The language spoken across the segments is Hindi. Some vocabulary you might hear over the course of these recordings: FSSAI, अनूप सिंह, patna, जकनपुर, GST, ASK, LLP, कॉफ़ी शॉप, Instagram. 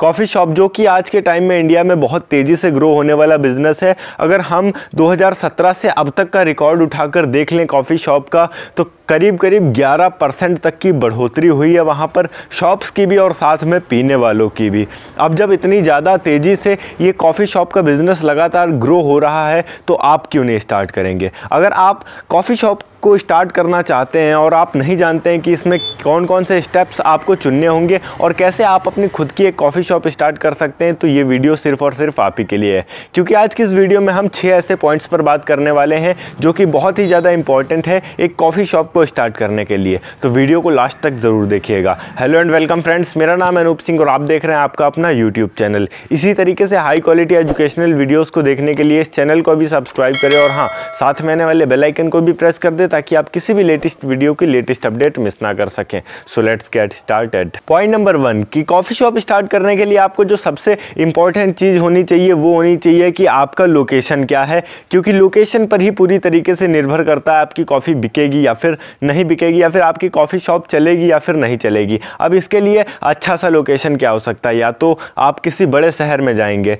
कॉफ़ी शॉप जो कि आज के टाइम में इंडिया में बहुत तेज़ी से ग्रो होने वाला बिजनेस है। अगर हम 2017 से अब तक का रिकॉर्ड उठाकर देख लें कॉफ़ी शॉप का, तो करीब करीब 11% तक की बढ़ोतरी हुई है वहाँ पर शॉप्स की भी और साथ में पीने वालों की भी। अब जब इतनी ज़्यादा तेज़ी से ये कॉफ़ी शॉप का बिज़नेस लगातार ग्रो हो रहा है तो आप क्यों नहीं स्टार्ट करेंगे। अगर आप कॉफ़ी शॉप को स्टार्ट करना चाहते हैं और आप नहीं जानते हैं कि इसमें कौन कौन से स्टेप्स आपको चुनने होंगे और कैसे आप अपनी खुद की एक कॉफ़ी शॉप स्टार्ट कर सकते हैं, तो ये वीडियो सिर्फ़ और सिर्फ आप ही के लिए है, क्योंकि आज की इस वीडियो में हम 6 ऐसे पॉइंट्स पर बात करने वाले हैं जो कि बहुत ही ज़्यादा इंपॉर्टेंट है एक कॉफ़ी शॉप को स्टार्ट करने के लिए। तो वीडियो को लास्ट तक ज़रूर देखिएगा। हेलो एंड वेलकम फ्रेंड्स, मेरा नाम है अनूप सिंह और आप देख रहे हैं आपका अपना यूट्यूब चैनल। इसी तरीके से हाई क्वालिटी एजुकेशनल वीडियोज़ को देखने के लिए इस चैनल को भी सब्सक्राइब करें और हाँ, साथ में आने वाले बेल आइकन को भी प्रेस कर दें ताकि आप किसी भी लेटेस्ट वीडियो की लेटेस्ट अपडेट मिस ना कर सकें। So let's get started. Point number 1 कि कॉफ़ी शॉप स्टार्ट करने के लिए आपको जो सबसे इंपॉर्टेंट चीज़ होनी चाहिए वो होनी चाहिए कि आपका लोकेशन क्या है, क्योंकि लोकेशन पर ही पूरी तरीके से निर्भर करता है आपकी कॉफ़ी बिकेगी या फिर नहीं बिकेगी, या फिर आपकी कॉफ़ी शॉप चलेगी या फिर नहीं चलेगी। अब इसके लिए अच्छा सा लोकेशन क्या हो सकता है, या तो आप किसी बड़े शहर में जाएंगे,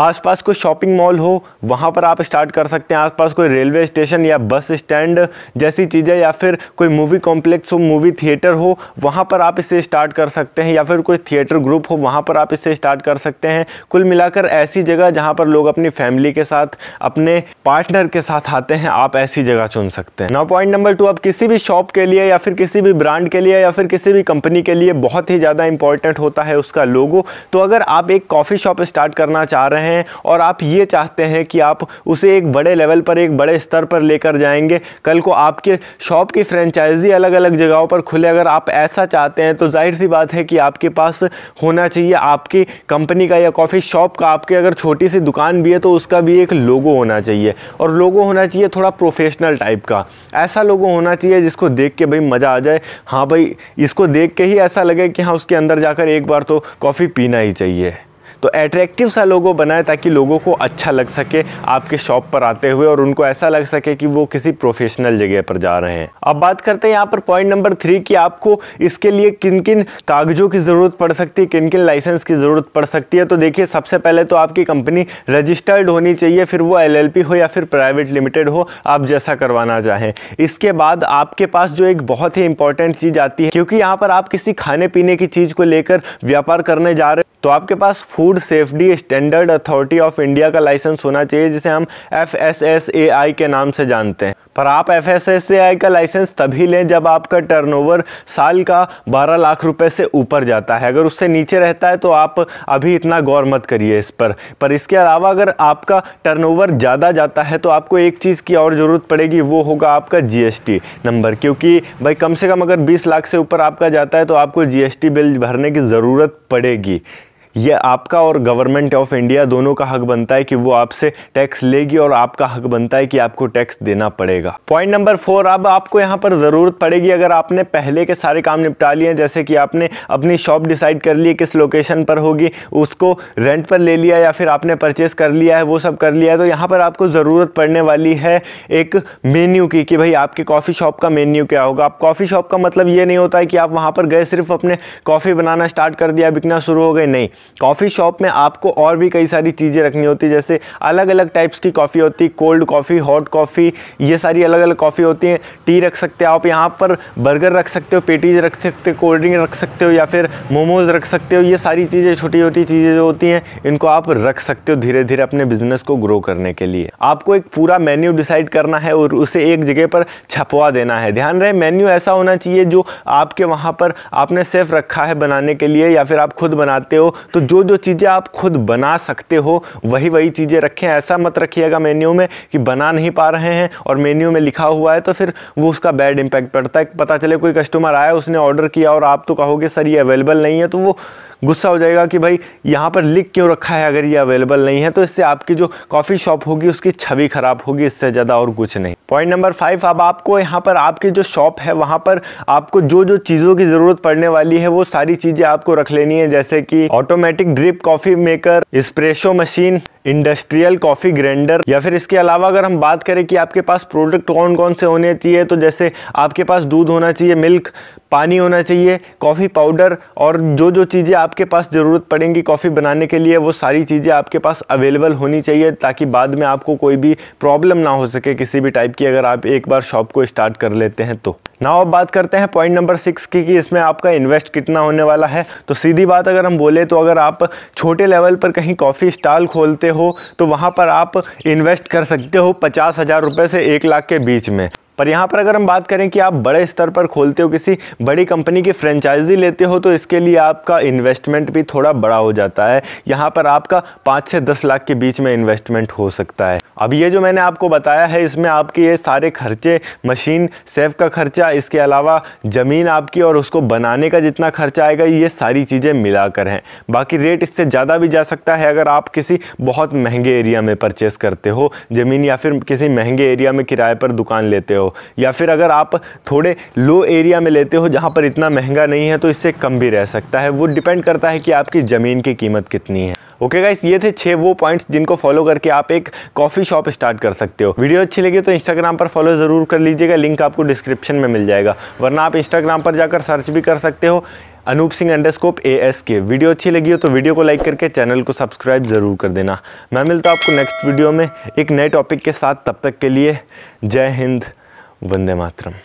आसपास कोई शॉपिंग मॉल हो वहाँ पर आप स्टार्ट कर सकते हैं, आसपास कोई रेलवे स्टेशन या बस स्टैंड जैसी चीज़ें, या फिर कोई मूवी कॉम्प्लेक्स हो, मूवी थिएटर हो वहाँ पर आप इसे स्टार्ट कर सकते हैं, या फिर कोई थिएटर ग्रुप हो वहाँ पर आप इसे स्टार्ट कर सकते हैं। कुल मिलाकर ऐसी जगह जहाँ पर लोग अपनी फैमिली के साथ, अपने पार्टनर के साथ आते हैं, आप ऐसी जगह चुन सकते हैं। नाउ पॉइंट नंबर 2, आप किसी भी शॉप के लिए या फिर किसी भी ब्रांड के लिए या फिर किसी भी कंपनी के लिए बहुत ही ज़्यादा इंपॉर्टेंट होता है उसका लोगो। तो अगर आप एक कॉफ़ी शॉप स्टार्ट करना चाह रहे हैं और आप ये चाहते हैं कि आप उसे एक बड़े लेवल पर, एक बड़े स्तर पर लेकर जाएंगे, कल को आपके शॉप की फ्रेंचाइजी अलग अलग जगहों पर खुले, अगर आप ऐसा चाहते हैं तो जाहिर सी बात है कि आपके पास होना चाहिए आपकी कंपनी का या कॉफ़ी शॉप का, आपके अगर छोटी सी दुकान भी है तो उसका भी एक लोगो होना चाहिए, और लोगो होना चाहिए थोड़ा प्रोफेशनल टाइप का। ऐसा लोगो होना चाहिए जिसको देख के भाई मज़ा आ जाए, हाँ भाई इसको देख के ही ऐसा लगे कि हाँ उसके अंदर जाकर एक बार तो कॉफ़ी पीना ही चाहिए। तो एट्रैक्टिव सा लोगो बनाए ताकि लोगों को अच्छा लग सके आपके शॉप पर आते हुए और उनको ऐसा लग सके कि वो किसी प्रोफेशनल जगह पर जा रहे हैं। अब बात करते हैं यहाँ पर पॉइंट नंबर 3 कि आपको इसके लिए किन किन कागजों की ज़रूरत पड़ सकती है, किन किन लाइसेंस की ज़रूरत पड़ सकती है। तो देखिए, सबसे पहले तो आपकी कंपनी रजिस्टर्ड होनी चाहिए, फिर वो LLP हो या फिर प्राइवेट लिमिटेड हो, आप जैसा करवाना चाहें। इसके बाद आपके पास जो एक बहुत ही इंपॉर्टेंट चीज़ आती है, क्योंकि यहाँ पर आप किसी खाने पीने की चीज़ को लेकर व्यापार करने जा रहे हैं, तो आपके पास food safety standard authority of India का लाइसेंस होना चाहिए, जिसे हम FSSAI के नाम से जानते हैं। पर आप FSSAI का लाइसेंस तभी लें जब आपका टर्नओवर साल का 12 लाख रुपए से ऊपर जाता है। अगर उससे नीचे रहता है तो आप अभी इतना गौर मत करिए इस पर इसके अलावा अगर आपका टर्नओवर ज़्यादा जाता है तो आपको एक चीज़ की और ज़रूरत पड़ेगी, वो होगा आपका GST नंबर, क्योंकि भाई कम से कम अगर 20 लाख से ऊपर आपका जाता है तो आपको GST बिल भरने की ज़रूरत पड़ेगी। ये आपका और गवर्नमेंट ऑफ इंडिया दोनों का हक बनता है कि वो आपसे टैक्स लेगी, और आपका हक बनता है कि आपको टैक्स देना पड़ेगा। पॉइंट नंबर 4, अब आपको यहाँ पर ज़रूरत पड़ेगी, अगर आपने पहले के सारे काम निपटा लिए, जैसे कि आपने अपनी शॉप डिसाइड कर ली है किस लोकेशन पर होगी, उसको रेंट पर ले लिया या फिर आपने परचेस कर लिया है, वो सब कर लिया है, तो यहाँ पर आपको ज़रूरत पड़ने वाली है एक मेन्यू की कि भाई आपकी कॉफ़ी शॉप का मेन्यू क्या होगा। आप कॉफ़ी शॉप का मतलब ये नहीं होता है कि आप वहाँ पर गए सिर्फ अपने कॉफ़ी बनाना स्टार्ट कर दिया, बिकना शुरू हो गई, नहीं। कॉफ़ी शॉप में आपको और भी कई सारी चीज़ें रखनी होती है, जैसे अलग अलग टाइप्स की कॉफ़ी होती है, कोल्ड कॉफ़ी, हॉट कॉफ़ी, ये सारी अलग अलग कॉफ़ी होती हैं। टी रख सकते हो आप यहाँ पर, बर्गर रख सकते हो, पेटीज रख सकते हो, कोल्ड ड्रिंक रख सकते हो, या फिर मोमोज़ रख सकते हो। ये सारी चीज़ें, छोटी छोटी चीज़ें जो होती हैं, इनको आप रख सकते हो धीरे धीरे अपने बिजनेस को ग्रो करने के लिए। आपको एक पूरा मेन्यू डिसाइड करना है और उसे एक जगह पर छपवा देना है। ध्यान रहे, मेन्यू ऐसा होना चाहिए जो आपके वहाँ पर आपने सेफ रखा है बनाने के लिए, या फिर आप खुद बनाते हो तो जो जो चीज़ें आप खुद बना सकते हो वही वही चीज़ें रखें। ऐसा मत रखिएगा मेन्यू में कि बना नहीं पा रहे हैं और मेन्यू में लिखा हुआ है तो फिर वो उसका बैड इम्पैक्ट पड़ता है। पता चले कोई कस्टमर आया, उसने ऑर्डर किया और आप तो कहोगे सर ये अवेलेबल नहीं है, तो वो गुस्सा हो जाएगा कि भाई यहाँ पर लिख क्यों रखा है अगर ये अवेलेबल नहीं है। तो इससे आपकी जो कॉफ़ी शॉप होगी उसकी छवि खराब होगी, इससे ज़्यादा और कुछ नहीं। पॉइंट नंबर 5, अब आपको यहाँ पर आपकी जो शॉप है वहाँ पर आपको जो जो चीज़ों की ज़रूरत पड़ने वाली है वो सारी चीज़ें आपको रख लेनी है, जैसे कि automatic drip coffee maker, espresso machine, industrial coffee grinder, या फिर इसके अलावा अगर हम बात करें कि आपके पास प्रोडक्ट कौन कौन से होने चाहिए, तो जैसे आपके पास दूध होना चाहिए, मिल्क, पानी होना चाहिए, कॉफ़ी पाउडर और जो जो चीज़ें आपके पास ज़रूरत पड़ेंगी कॉफ़ी बनाने के लिए वो सारी चीज़ें आपके पास अवेलेबल होनी चाहिए ताकि बाद में आपको कोई भी प्रॉब्लम ना हो सके किसी भी टाइप की, अगर आप एक बार शॉप को स्टार्ट कर लेते हैं तो। नाउ अब बात करते हैं पॉइंट नंबर 6 की कि इसमें आपका इन्वेस्ट कितना होने वाला है। तो सीधी बात अगर हम बोले तो अगर आप छोटे लेवल पर कहीं कॉफ़ी स्टॉल खोलते हो तो वहाँ पर आप इन्वेस्ट कर सकते हो 50,000 रुपये से 1 लाख के बीच में। पर यहाँ पर अगर हम बात करें कि आप बड़े स्तर पर खोलते हो, किसी बड़ी कंपनी की फ्रेंचाइजी लेते हो, तो इसके लिए आपका इन्वेस्टमेंट भी थोड़ा बड़ा हो जाता है। यहाँ पर आपका 5 से 10 लाख के बीच में इन्वेस्टमेंट हो सकता है। अब ये जो मैंने आपको बताया है इसमें आपके ये सारे खर्चे, मशीन सेफ का खर्चा, इसके अलावा ज़मीन आपकी और उसको बनाने का जितना खर्चा आएगा, ये सारी चीज़ें मिलाकर हैं। बाकी रेट इससे ज़्यादा भी जा सकता है अगर आप किसी बहुत महंगे एरिया में परचेस करते हो ज़मीन, या फिर किसी महंगे एरिया में किराए पर दुकान लेते हो, या फिर अगर आप थोड़े लो एरिया में लेते हो जहाँ पर इतना महंगा नहीं है तो इससे कम भी रह सकता है। वो डिपेंड करता है कि आपकी ज़मीन की कीमत कितनी है। ओके गाइस, ये थे 6 वो पॉइंट्स जिनको फॉलो करके आप एक कॉफ़ी शॉप स्टार्ट कर सकते हो। वीडियो अच्छी लगी तो इंस्टाग्राम पर फॉलो ज़रूर कर लीजिएगा, लिंक आपको डिस्क्रिप्शन में मिल जाएगा, वरना आप इंस्टाग्राम पर जाकर सर्च भी कर सकते हो anupsingh_ASK। वीडियो अच्छी लगी हो तो वीडियो को लाइक करके चैनल को सब्सक्राइब ज़रूर कर देना। मैं मिलता हूँ आपको नेक्स्ट वीडियो में एक नए टॉपिक के साथ, तब तक के लिए जय हिंद, वंदे मातरम।